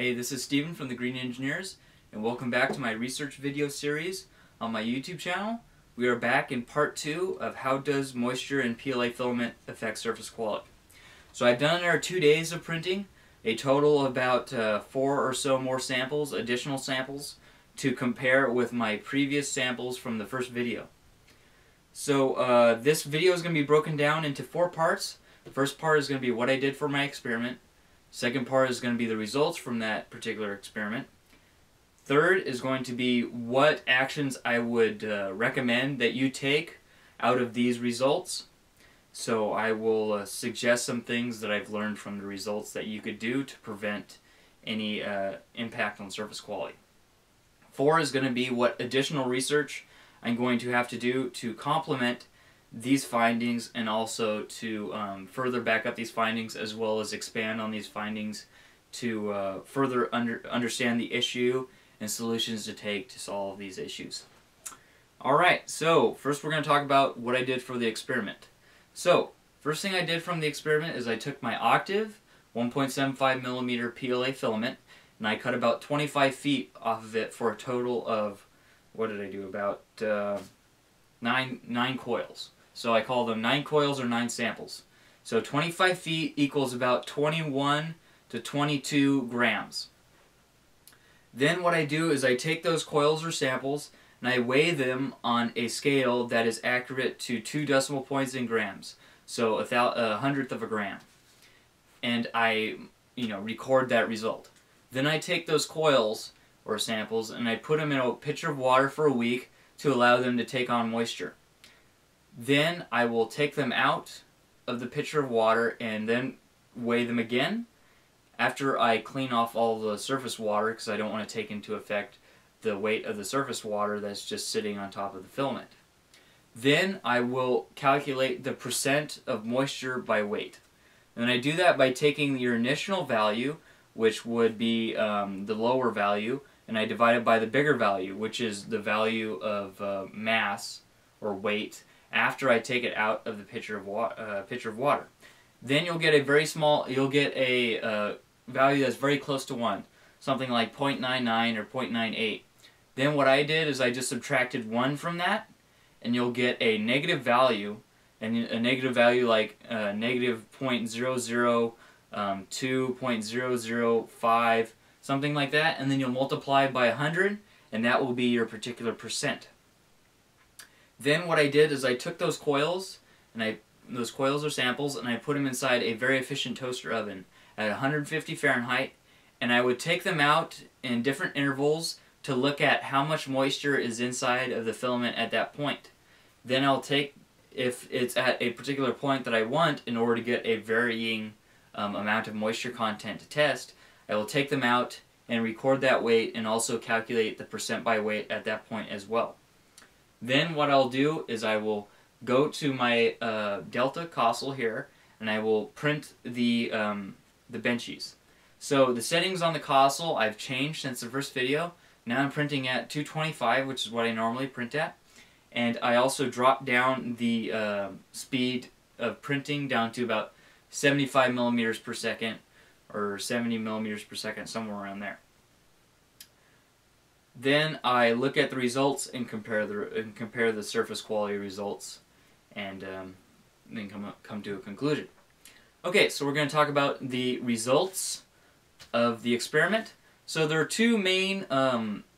Hey, this is Steven from the Green Engineers, and welcome back to my research video series on my YouTube channel. We are back in part 2 of how does moisture and PLA filament affect surface quality. So I've done our 2 days of printing, a total of about 4 or so more samples, additional samples, to compare with my previous samples from the first video. So this video is going to be broken down into 4 parts. The first part is going to be what I did for my experiment. Second part is going to be the results from that particular experiment. Third is going to be what actions I would recommend that you take out of these results. So I will suggest some things that I've learned from the results that you could do to prevent any impact on surface quality. 4 is going to be what additional research I'm going to have to do to complement these findings and also to further back up these findings, as well as expand on these findings to further understand the issue and solutions to take to solve these issues. Alright, so first we're going to talk about what I did for the experiment. So first thing I did from the experiment is I took my Octave 1.75 millimeter PLA filament and I cut about 25 feet off of it for a total of, what did I do, about nine coils. So I call them 9 coils or 9 samples. So 25 feet equals about 21 to 22 grams. Then what I do is I take those coils or samples and I weigh them on a scale that is accurate to 2 decimal points in grams. So a 100th of a gram. And I, record that result. Then I take those coils or samples and I put them in a pitcher of water for a week to allow them to take on moisture. Then I will take them out of the pitcher of water and then weigh them again after I clean off all the surface water, because I don't want to take into effect the weight of the surface water that's just sitting on top of the filament. Then I will calculate the percent of moisture by weight. And I do that by taking your initial value, which would be the lower value, and I divide it by the bigger value, which is the value of mass or weight after I take it out of the pitcher of water. Then you'll get a very small, you'll get a value that's very close to 1, something like 0.99 or 0.98. Then what I did is I just subtracted 1 from that, and you'll get a negative value, and a negative value like negative 0.002, 0.005, something like that, and then you'll multiply by 100, and that will be your particular percent. Then what I did is I took those coils, and those coils are samples, and I put them inside a very efficient toaster oven at 150 Fahrenheit, and I would take them out in different intervals to look at how much moisture is inside of the filament at that point. Then I'll take, if it's at a particular point that I want in order to get a varying amount of moisture content to test, I will take them out and record that weight and also calculate the percent by weight at that point as well. Then what I'll do is I will go to my Delta Costle here, and I will print the Benchies. So the settings on the Costle I've changed since the first video. Now I'm printing at 225, which is what I normally print at. And I also dropped down the speed of printing down to about 75 millimeters per second or 70 millimeters per second, somewhere around there. Then I look at the results and compare the surface quality results, and then come to a conclusion. Okay, so we're going to talk about the results of the experiment. So there are 2 main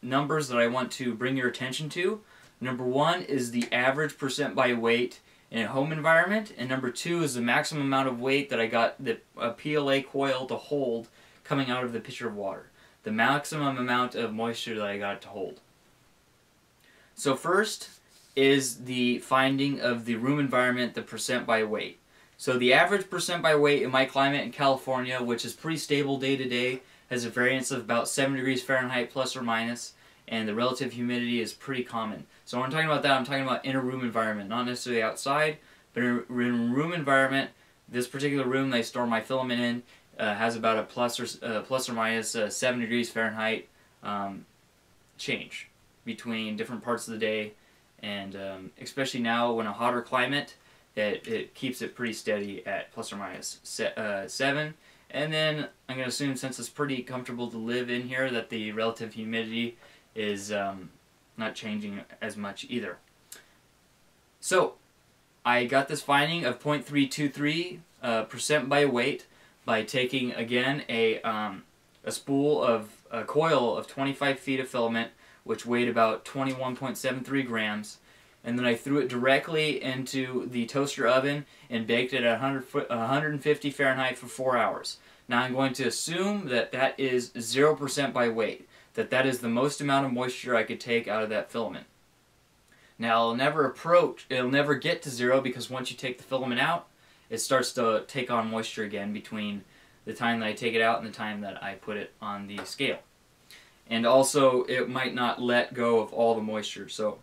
numbers that I want to bring your attention to. Number 1 is the average percent by weight in a home environment, and number 2 is the maximum amount of weight that I got the PLA coil to hold coming out of the pitcher of water. The maximum amount of moisture that I got to hold. So first is the finding of the room environment, the percent by weight. So the average percent by weight in my climate in California, which is pretty stable day to day, has a variance of about 7 degrees Fahrenheit plus or minus, and the relative humidity is pretty common. So when I'm talking about that, I'm talking about in a room environment, not necessarily outside, but in a room environment. This particular room they store my filament in has about a plus or minus 7 degrees Fahrenheit change between different parts of the day, and especially now when a hotter climate, it keeps it pretty steady at plus or minus 7, And then I'm going to assume, since it's pretty comfortable to live in here, that the relative humidity is not changing as much either. So I got this finding of 0.323% by weight by taking, again, a spool of a coil of 25 feet of filament, which weighed about 21.73 grams. And then I threw it directly into the toaster oven and baked it at 150 Fahrenheit for 4 hours. Now I'm going to assume that that is 0% by weight, that that is the most amount of moisture I could take out of that filament. Now it'll never get to zero, because once you take the filament out, it starts to take on moisture again between the time that I take it out and the time that I put it on the scale. And also, it might not let go of all the moisture, so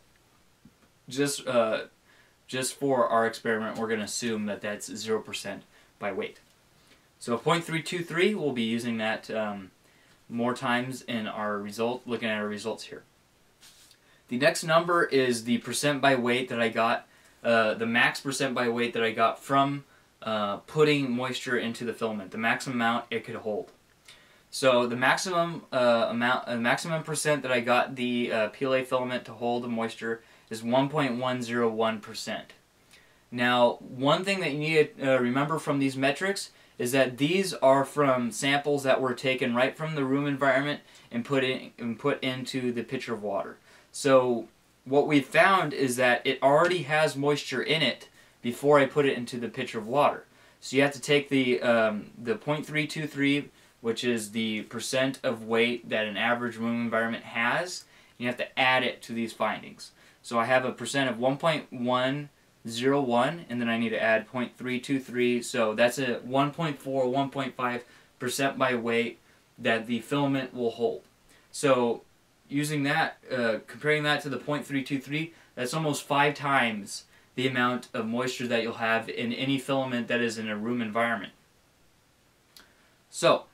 just for our experiment, we're going to assume that that's 0% by weight. So 0.323, we'll be using that more times in our result, looking at our results here. The next number is the percent by weight that I got, the max percent by weight that I got from putting moisture into the filament, the maximum amount it could hold. So the maximum maximum percent that I got the PLA filament to hold the moisture is 1.101%. Now, one thing that you need to remember from these metrics is that these are from samples that were taken right from the room environment and put into the pitcher of water. So what we found is that it already has moisture in it before I put it into the pitcher of water. So you have to take the 0.323, which is the percent of weight that an average room environment has, and you have to add it to these findings. So I have a percent of 1.101, and then I need to add 0.323, so that's a 1.4, 1.5% by weight that the filament will hold. So using that, comparing that to the 0.323, that's almost 5 times the amount of moisture that you'll have in any filament that is in a room environment. So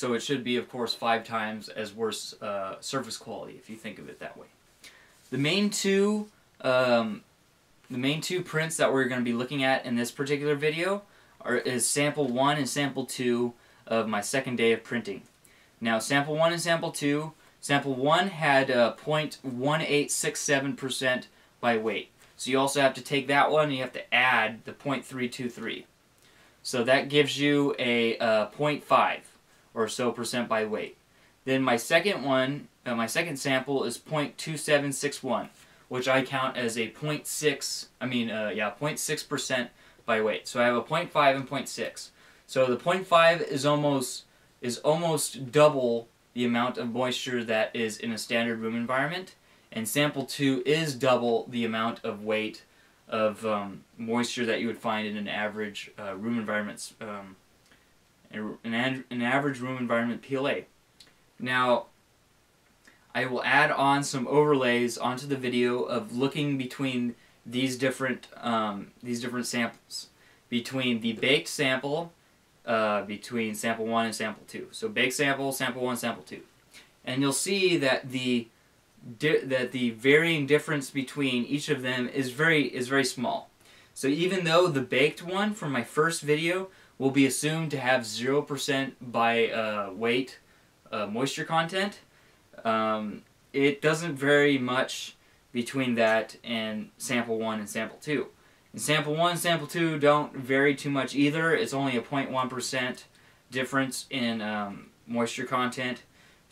it should be, of course, 5 times as worse surface quality, if you think of it that way. The main two prints that we're going to be looking at in this particular video is sample 1 and sample 2 of my second day of printing. Now, sample 1 and sample 2. Sample 1 had 0.1867% by weight. So you also have to take that one and you have to add the 0.323. So that gives you a 0.5 or so percent by weight. Then my second one, my second sample is 0.2761, which I count as a 0.6% by weight. So I have a 0.5 and 0.6. So the 0.5 is almost double the amount of moisture that is in a standard room environment, and sample 2 is double the amount of weight of moisture that you would find in an average room environment, an average room environment PLA. Now, I will add on some overlays onto the video of looking between these different samples, between the baked sample, between sample 1 and sample 2. So baked sample, sample 1, sample 2, and you'll see that the varying difference between each of them is very small. So even though the baked one from my first video will be assumed to have 0% by weight moisture content, it doesn't vary much between that and sample 1 and sample 2. And sample 1 and sample 2 don't vary too much either. It's only a 0.1% difference in moisture content.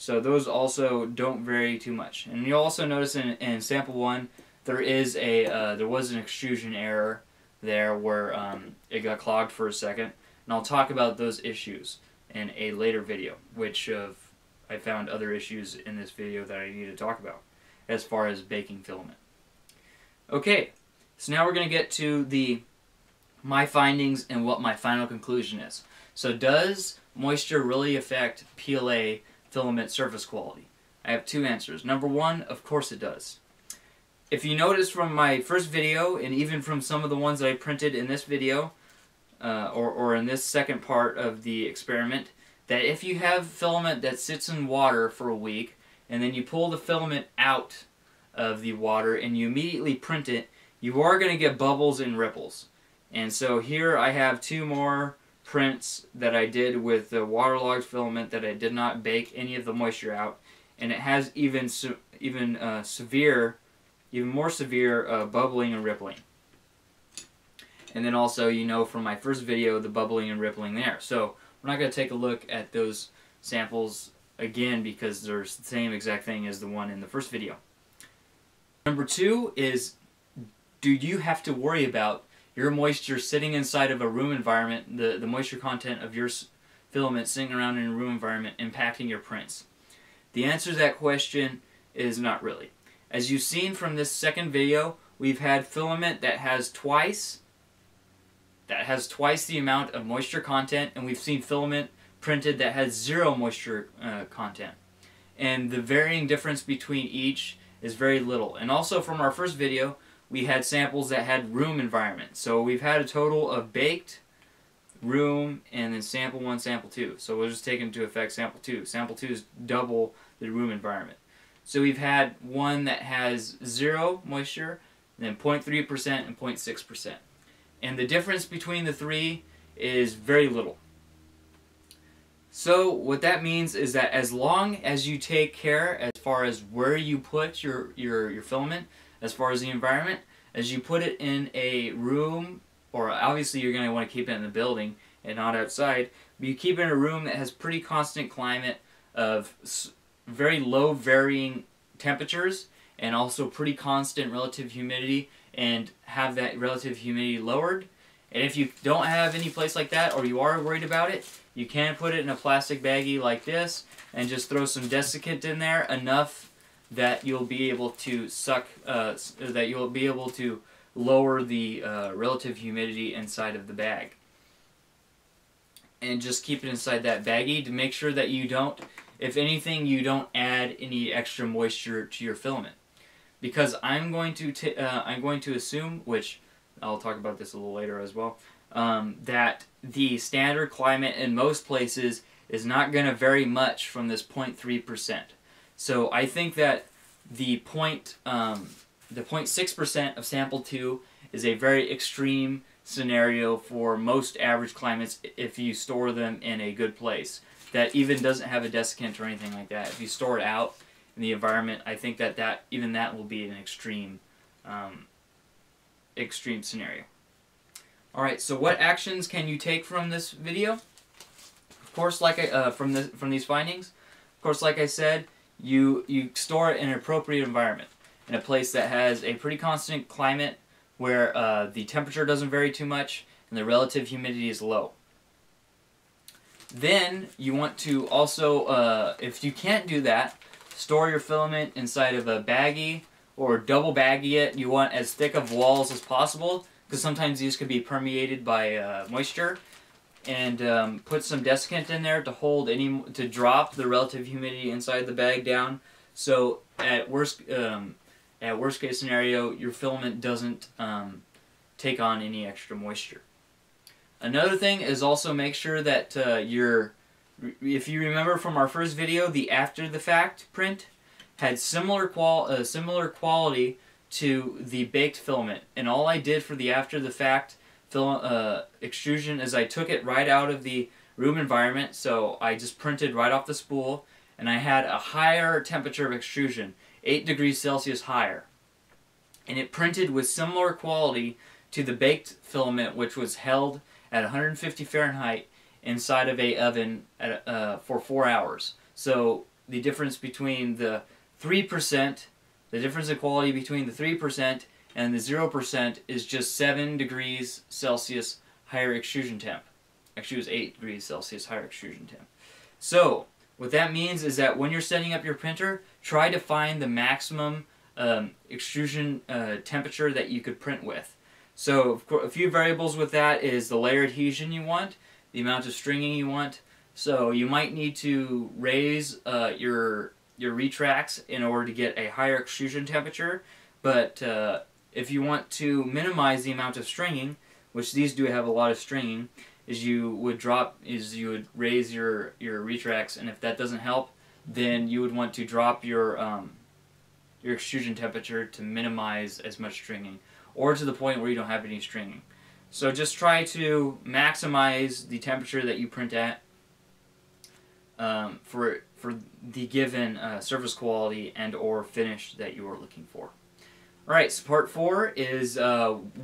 So those also don't vary too much. And you'll also notice in sample 1 there was an extrusion error there where it got clogged for a second, and I'll talk about those issues in a later video, which I found other issues in this video that I need to talk about as far as baking filament. Okay, so now we're going to get to my findings and what my final conclusion is. So does moisture really affect PLA filament surface quality? I have 2 answers. Number 1, of course it does. If you notice from my first video, and even from some of the ones that I printed in this video, or in this second part of the experiment, that if you have filament that sits in water for a week, and then you pull the filament out of the water and you immediately print it, you are going to get bubbles and ripples. And so here I have 2 more prints that I did with the waterlogged filament that I did not bake any of the moisture out, and it has even more severe bubbling and rippling. And then also, you know, from my first video, the bubbling and rippling there. So we're not going to take a look at those samples again because they're the same exact thing as the one in the first video. Number two is, do you have to worry about your moisture sitting inside of a room environment, the moisture content of your filament sitting around in a room environment impacting your prints? The answer to that question is not really. As you've seen from this second video, we've had filament that has twice the amount of moisture content, and we've seen filament printed that has zero moisture content. And the varying difference between each is very little. And also from our first video, we had samples that had room environment. So we've had a total of baked, room, and then sample 1, sample 2. So we'll just take into effect sample 2. Sample 2 is double the room environment. So we've had one that has zero moisture, then 0.3% and 0.6%. And the difference between the three is very little. So what that means is that as long as you take care as far as where you put your filament, as far as the environment, as you put it in a room, or obviously you're going to want to keep it in the building and not outside, but you keep it in a room that has pretty constant climate of very low varying temperatures and also pretty constant relative humidity, and have that relative humidity lowered. And if you don't have any place like that, or you are worried about it, you can put it in a plastic baggie like this and just throw some desiccant in there, enough that you'll be able to lower the relative humidity inside of the bag, and just keep it inside that baggie to make sure that you don't, if anything, you don't add any extra moisture to your filament. Because I'm going to assume, which I'll talk about this a little later as well, that the standard climate in most places is not going to vary much from this 0.3%. So I think that the 0.6% of sample 2 is a very extreme scenario for most average climates if you store them in a good place that even doesn't have a desiccant or anything like that. If you store it out in the environment, I think that, even that will be an extreme, extreme scenario. Alright, so what actions can you take from this video? Of course, like I, from these findings, of course, like I said, you store it in an appropriate environment, in a place that has a pretty constant climate where the temperature doesn't vary too much and the relative humidity is low. Then you want to also, if you can't do that, store your filament inside of a baggie or double baggie it. You want as thick of walls as possible because sometimes these could be permeated by moisture, and put some desiccant in there to hold any, to drop the relative humidity inside the bag down. So at worst case scenario, your filament doesn't take on any extra moisture. Another thing is also make sure that if you remember from our first video, the after the fact print had similar quality to the baked filament. And all I did for the after the fact extrusion is I took it right out of the room environment, so I just printed right off the spool, and I had a higher temperature of extrusion, 8 degrees Celsius higher. And it printed with similar quality to the baked filament, which was held at 150 Fahrenheit inside of a oven at, for 4 hours. So the difference between the 3%, the difference in quality between the 3% and the 0% is just 7 degrees Celsius higher extrusion temp. Actually, it was 8 degrees Celsius higher extrusion temp. So what that means is that when you're setting up your printer, try to find the maximum extrusion temperature that you could print with. So of course, a few variables with that is the layer adhesion you want, the amount of stringing you want. So you might need to raise your retracts in order to get a higher extrusion temperature. But if you want to minimize the amount of stringing, which these do have a lot of stringing, is you would raise your retracts, and if that doesn't help, then you would want to drop your extrusion temperature to minimize as much stringing, or to the point where you don't have any stringing. So just try to maximize the temperature that you print at for the given surface quality and or finish that you are looking for. Alright, so part 4 is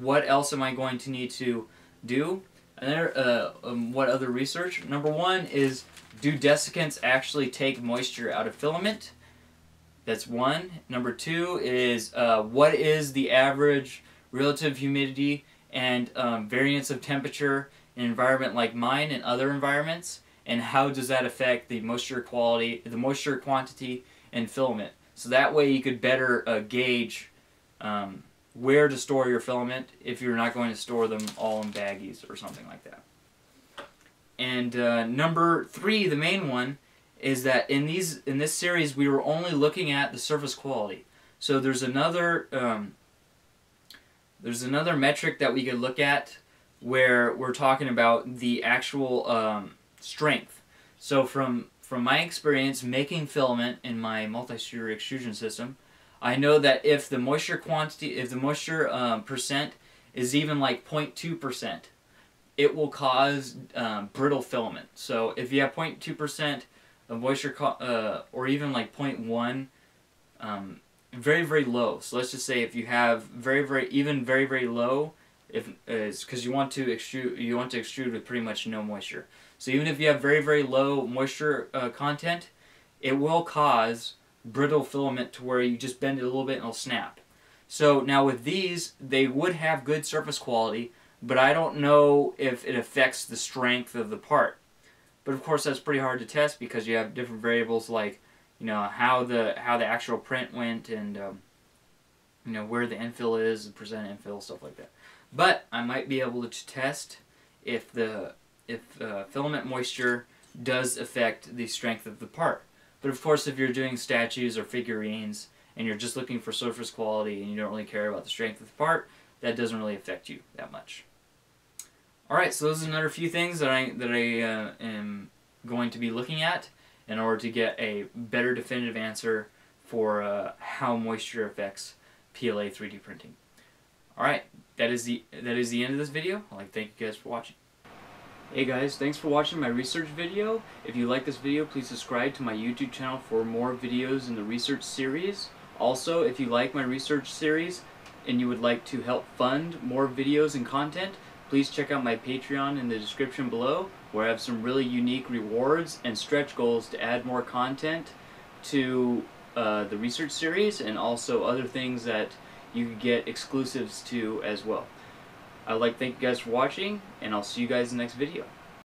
what else am I going to need to do? And there, what other research? Number 1 is, do desiccants actually take moisture out of filament? That's 1. Number 2 is, what is the average relative humidity and variance of temperature in an environment like mine and other environments, and how does that affect the moisture quality, the moisture quantity in filament? So that way you could better gauge where to store your filament if you're not going to store them all in baggies or something like that. And number 3, the main one, is that in this series we were only looking at the surface quality. So there's another metric that we could look at where we're talking about the actual strength. So from my experience making filament in my multi-sphere extrusion system, I know that if the moisture quantity, if the moisture percent is even like 0.2%, it will cause brittle filament. So if you have 0.2% of moisture or even like 0.1, very, very low. So let's just say if you have very, very low, if it's because you want to extrude with pretty much no moisture. So even if you have very, very low moisture content, it will cause brittle filament to where you just bend it a little bit and it'll snap. So now with these, they would have good surface quality, but I don't know if it affects the strength of the part. But of course that's pretty hard to test because you have different variables like, you know, how the actual print went and, you know, where the infill is, the percent infill, stuff like that. But I might be able to test if the filament moisture does affect the strength of the part. But of course if you're doing statues or figurines and you're just looking for surface quality and you don't really care about the strength of the part, that doesn't really affect you that much. Alright, so those are another few things that I am going to be looking at in order to get a better definitive answer for how moisture affects PLA 3D printing. Alright, that is the end of this video. I'd like to thank you guys for watching. Hey guys, thanks for watching my research video. If you like this video, please subscribe to my YouTube channel for more videos in the research series. Also, if you like my research series and you would like to help fund more videos and content, please check out my Patreon in the description below, where I have some really unique rewards and stretch goals to add more content to the research series and also other things that you can get exclusives to as well. I'd like to thank you guys for watching, and I'll see you guys in the next video.